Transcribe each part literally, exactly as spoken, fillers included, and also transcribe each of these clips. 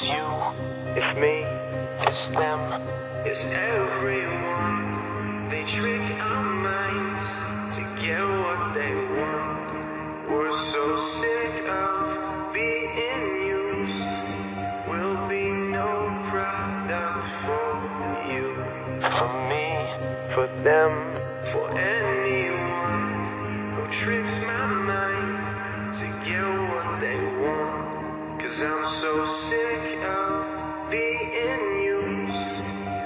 It's you, it's me, it's them, it's everyone. They trick our minds to get what they want. We're so sick of being used. We'll be no product for you, for me, for them, for anyone who tricks my mind to get what they want. 'Cause I'm so sick of being used.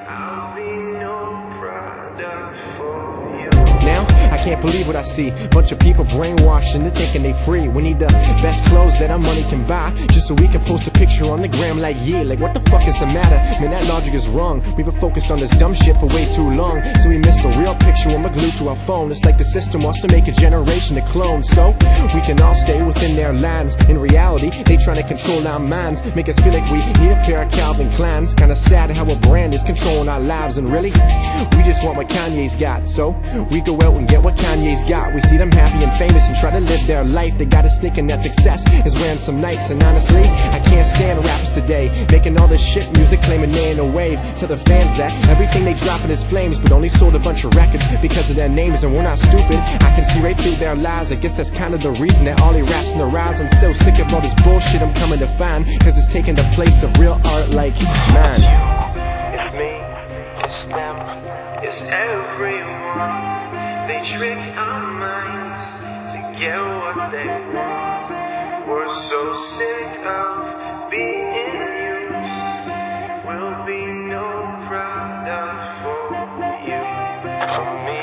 I'll be no product for you. Now, I can't believe what I see. Bunch of people brainwashed and they're thinking they free. We need the best clothes that our money can buy, just so we can post a picture on the gram like, yeah, like what the fuck is the matter? Man, that logic is wrong. We've been focused on this dumb shit for way too long, so we missed the real picture when we're glued to our phone. It's like the system wants to make a generation of clones, so we can all stay within their lines. In reality, they trying to control our minds, make us feel like we need a pair of Calvin Kleins. Kinda sad how a brand is controlling our lives, and really, we just want what Kanye's got. So we go out and get what Kanye's got. We see them happy and famous and try to live their life. They got us thinking that success is wearing some Nikes. And honestly, I can't stand rappers today, making all this shit music, claiming they ain't a wave. Tell the fans that everything they dropping is flames, but only sold a bunch of records because of their names. And we're not stupid, I can see right through their lies. I guess that's kind of the reason that all they raps in the rise. I'm so sick of all this bullshit I'm coming to find, 'cause it's taking the place of real art like mine. It's me, it's them, it's everyone. They trick our minds to get what they want. We're so sick of being used. We'll be no product for you, for me,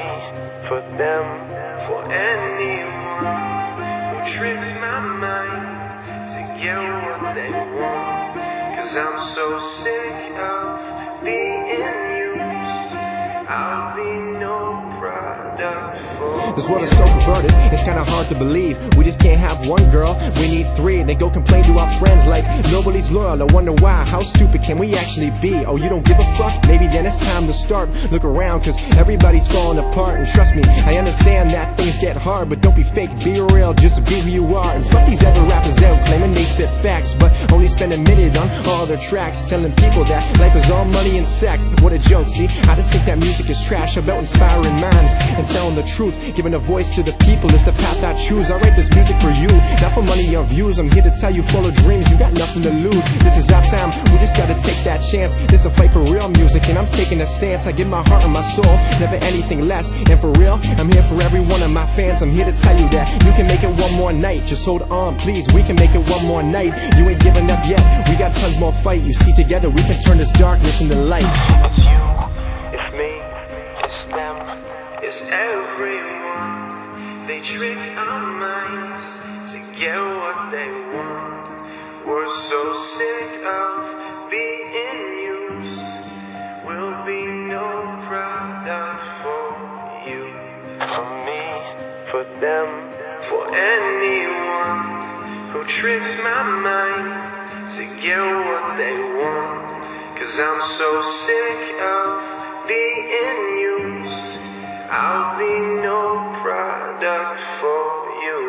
for them, for anyone who tricks my mind to get what they want. 'Cause I'm so sick of being used. I'll be no product for. This world is so perverted, it's kinda hard to believe. We just can't have one girl, we need three. They go complain to our friends like nobody's loyal. I wonder why, how stupid can we actually be? Oh, you don't give a fuck? Maybe then it's time to start. Look around, 'cause everybody's falling apart. And trust me, I understand that things get hard, but don't be fake, be real, just be who you are. And fuck these other rappers out claiming they spit facts, but only spend a minute on all their tracks, telling people that life is all money and sex. What a joke, see? I just think that music is trash about inspiring minds and telling the truth. Giving a voice to the people is the path I choose. I write this music for you, not for money or views. I'm here to tell you, follow dreams, you got nothing to lose. This is our time, we just gotta take that chance. This a fight for real music and I'm taking a stance. I give my heart and my soul, never anything less. And for real, I'm here for every one of my fans. I'm here to tell you that you can make it one more night. Just hold on, please, we can make it one more night. You ain't giving up yet, we got tons more fight. You see, together we can turn this darkness into light. It's everyone. They trick our minds to get what they want. We're so sick of being used. We'll be no product for you, for me, for them, for anyone who tricks my mind to get what they want. 'Cause I'm so sick of being used. I'll be no product for you.